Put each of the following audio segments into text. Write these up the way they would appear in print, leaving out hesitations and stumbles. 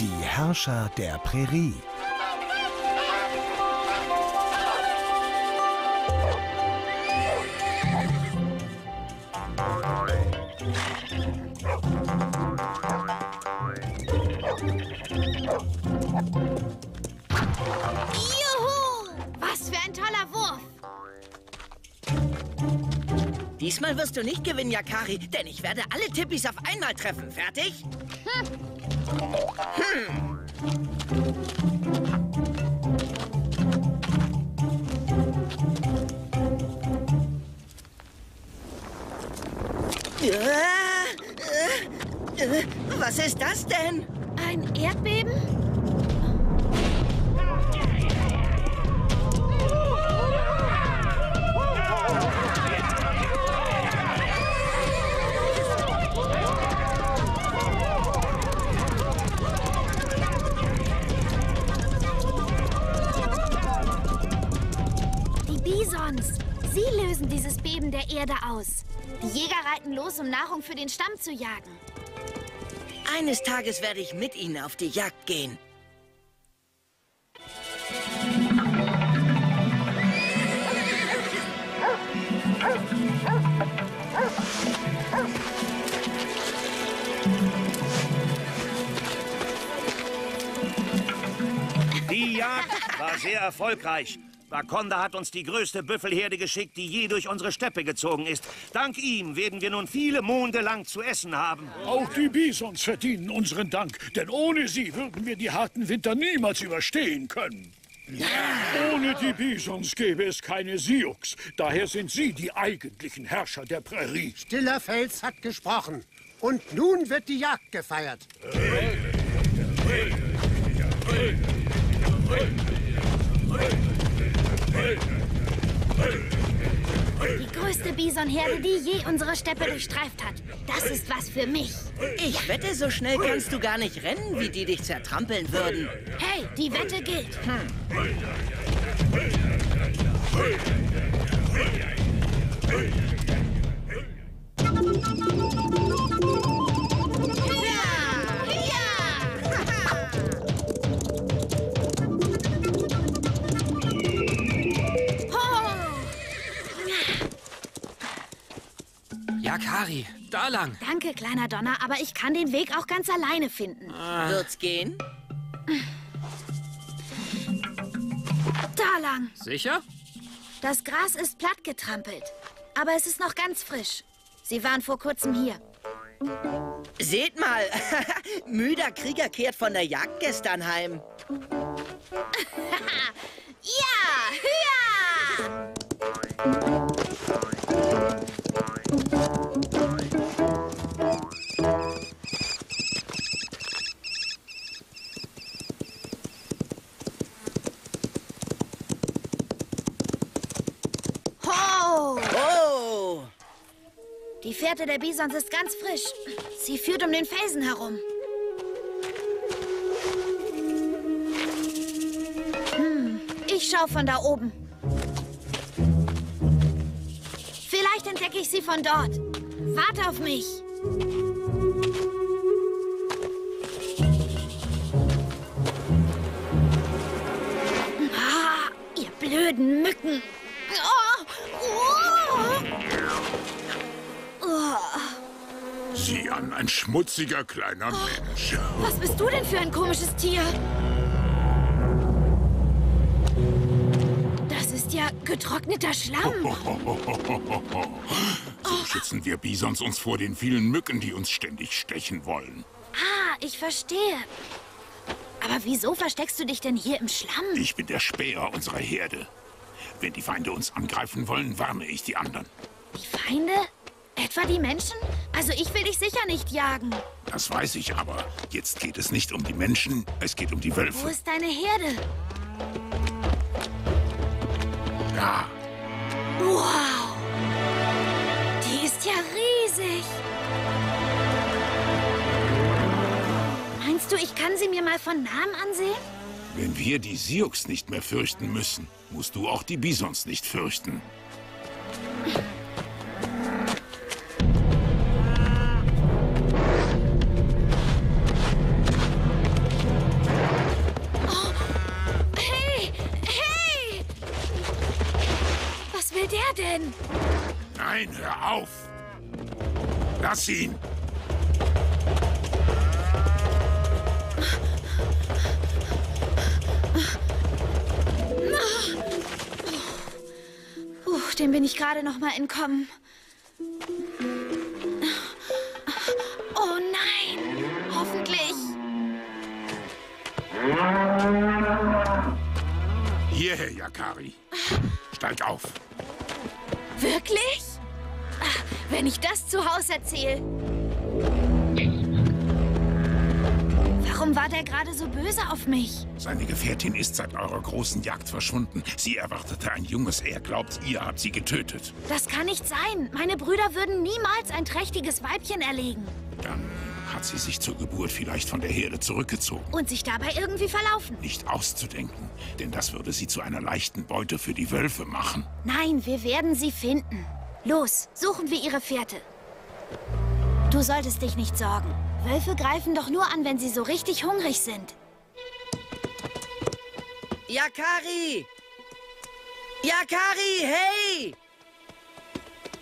Die Herrscher der Prärie. Juhu! Was für ein toller Wurf! Diesmal wirst du nicht gewinnen, Yakari, denn ich werde alle Tippis auf einmal treffen. Fertig? Was ist das denn? Ein Erdbeben? Sie lösen dieses Beben der Erde aus. Die Jäger reiten los, um Nahrung für den Stamm zu jagen. Eines Tages werde ich mit ihnen auf die Jagd gehen. Die Jagd war sehr erfolgreich. Wakonda hat uns die größte Büffelherde geschickt, die je durch unsere Steppe gezogen ist. Dank ihm werden wir nun viele Monde lang zu essen haben. Auch die Bisons verdienen unseren Dank, denn ohne sie würden wir die harten Winter niemals überstehen können. Ohne die Bisons gäbe es keine Sioux. Daher sind sie die eigentlichen Herrscher der Prärie. Stiller Fels hat gesprochen. Und nun wird die Jagd gefeiert. Die größte Bisonherde, die je unsere Steppe durchstreift hat. Das ist was für mich. Ich wette, so schnell kannst du gar nicht rennen, wie die dich zertrampeln würden. Hey, die Wette gilt. Yakari, da lang. Danke, Kleiner Donner, aber ich kann den Weg auch ganz alleine finden. Wird's gehen? Da lang. Sicher? Das Gras ist platt getrampelt, aber es ist noch ganz frisch. Sie waren vor kurzem hier. Seht mal, müder Krieger kehrt von der Jagd gestern heim. Ja, ja! Die Fährte der Bisons ist ganz frisch. Sie führt um den Felsen herum. Ich schaue von da oben. Vielleicht entdecke ich sie von dort. Warte auf mich. Ah, ihr blöden Mücken. Oh, oh. Oh. Sieh an, ein schmutziger kleiner Mensch. Was bist du denn für ein komisches Tier? Das ist ja getrockneter Schlamm. So schützen wir Bisons uns vor den vielen Mücken, die uns ständig stechen wollen. Ah, ich verstehe. Aber wieso versteckst du dich denn hier im Schlamm? Ich bin der Späher unserer Herde. Wenn die Feinde uns angreifen wollen, warne ich die anderen. Die Feinde? Etwa die Menschen? Also ich will dich sicher nicht jagen. Das weiß ich aber. Jetzt geht es nicht um die Menschen, es geht um die Wölfe. Wo ist deine Herde? Da. Wow! Die ist ja riesig. Meinst du, ich kann sie mir mal von Namen ansehen? Wenn wir die Sioux nicht mehr fürchten müssen, musst du auch die Bisons nicht fürchten. Nein, hör auf! Lass ihn! Dem bin ich gerade noch mal entkommen. Oh nein! Hoffentlich! Hierher, Yakari. Steig auf. Wirklich? Wenn ich das zu Hause erzähle. Warum war der gerade so böse auf mich? Seine Gefährtin ist seit eurer großen Jagd verschwunden. Sie erwartete ein Junges. Er glaubt, ihr habt sie getötet. Das kann nicht sein. Meine Brüder würden niemals ein trächtiges Weibchen erlegen. Dann hat sie sich zur Geburt vielleicht von der Herde zurückgezogen. Und sich dabei irgendwie verlaufen. Nicht auszudenken, denn das würde sie zu einer leichten Beute für die Wölfe machen. Nein, wir werden sie finden. Los, suchen wir ihre Fährte. Du solltest dich nicht sorgen. Wölfe greifen doch nur an, wenn sie so richtig hungrig sind. Yakari! Yakari, hey!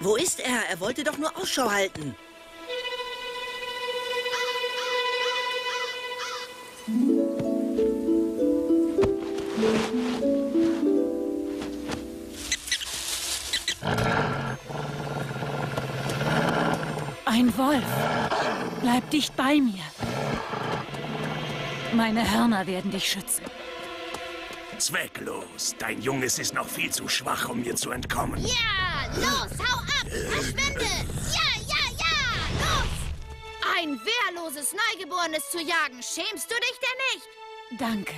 Wo ist er? Er wollte doch nur Ausschau halten. Ein Wolf! Bleib dicht bei mir. Meine Hörner werden dich schützen. Zwecklos. Dein Junges ist noch viel zu schwach, um mir zu entkommen. Ja, los, hau ab, verschwinde. Ja, ja, ja, los. Ein wehrloses Neugeborenes zu jagen, schämst du dich denn nicht? Danke.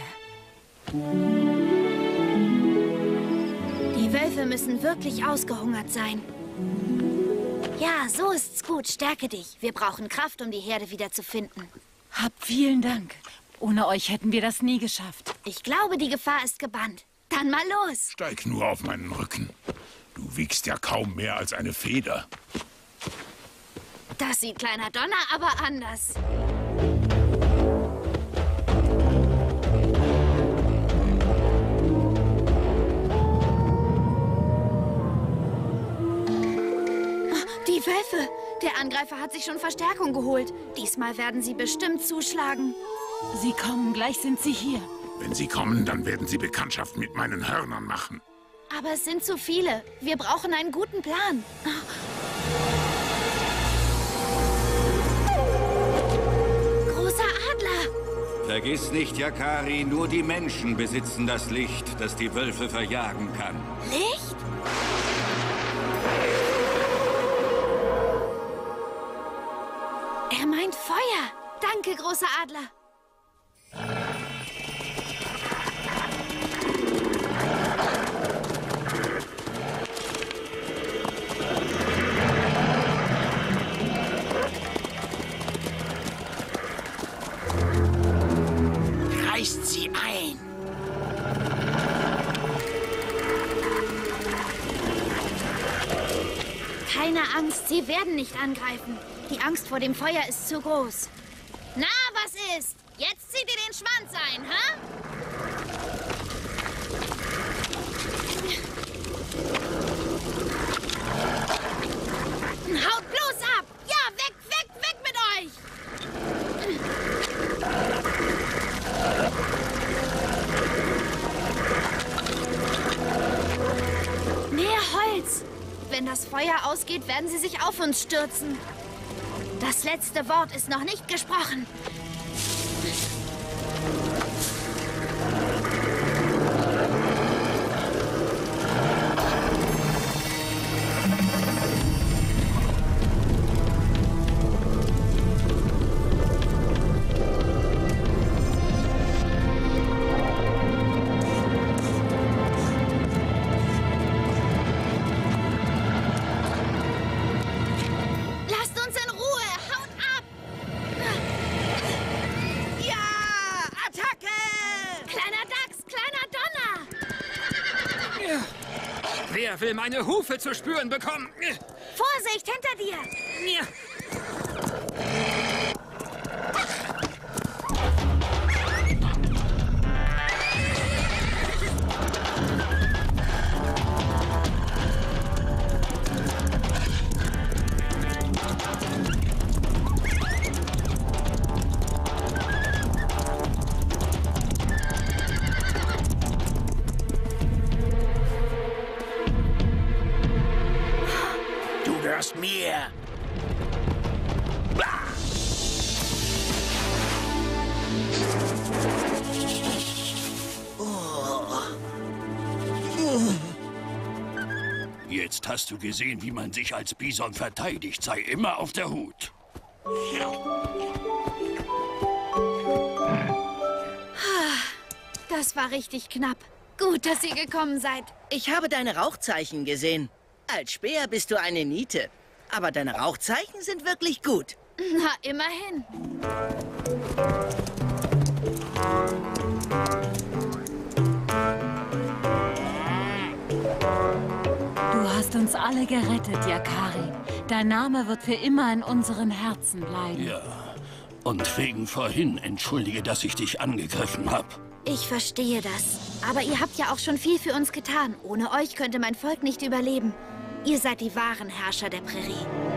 Die Wölfe müssen wirklich ausgehungert sein. Ja, so ist's gut. Stärke dich. Wir brauchen Kraft, um die Herde wieder zu finden. Hab vielen Dank. Ohne euch hätten wir das nie geschafft. Ich glaube, die Gefahr ist gebannt. Dann mal los. Steig nur auf meinen Rücken. Du wiegst ja kaum mehr als eine Feder. Das sieht Kleiner Donner aber anders. Die Wölfe! Der Angreifer hat sich schon Verstärkung geholt. Diesmal werden sie bestimmt zuschlagen. Sie kommen, gleich sind sie hier. Wenn sie kommen, dann werden sie Bekanntschaft mit meinen Hörnern machen. Aber es sind zu viele. Wir brauchen einen guten Plan. Großer Adler! Vergiss nicht, Yakari, nur die Menschen besitzen das Licht, das die Wölfe verjagen kann. Licht? Er meint Feuer. Danke, großer Adler. Reißt sie ein. Keine Angst, sie werden nicht angreifen. Die Angst vor dem Feuer ist zu groß. Na, was ist? Jetzt zieht ihr den Schwanz ein, hä? Haut bloß ab! Ja, weg, weg, weg mit euch! Mehr Holz! Wenn das Feuer ausgeht, werden sie sich auf uns stürzen. Das letzte Wort ist noch nicht gesprochen. Will meine Hufe zu spüren bekommen. Vorsicht, hinter dir! Ja. Hast du gesehen, wie man sich als Bison verteidigt? Sei immer auf der Hut. Das war richtig knapp. Gut, dass ihr gekommen seid. Ich habe deine Rauchzeichen gesehen. Als Speer bist du eine Niete. Aber deine Rauchzeichen sind wirklich gut. Na, immerhin. Du hast uns alle gerettet, Yakari. Dein Name wird für immer in unseren Herzen bleiben. Ja, und wegen vorhin entschuldige, dass ich dich angegriffen habe. Ich verstehe das. Aber ihr habt ja auch schon viel für uns getan. Ohne euch könnte mein Volk nicht überleben. Ihr seid die wahren Herrscher der Prärie.